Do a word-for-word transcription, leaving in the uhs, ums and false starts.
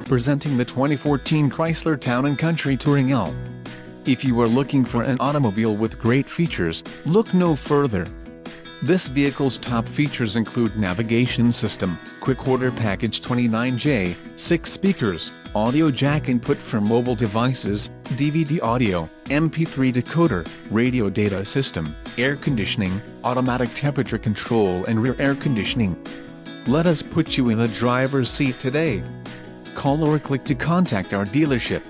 Presenting the twenty fourteen Chrysler Town and Country Touring-L. If you are looking for an automobile with great features, look no further. This vehicle's top features include navigation system, quick order package twenty-nine J, six speakers, audio jack input for mobile devices, D V D audio, M P three decoder, radio data system, air conditioning, automatic temperature control and rear air conditioning. Let us put you in the driver's seat today. Call or click to contact our dealership.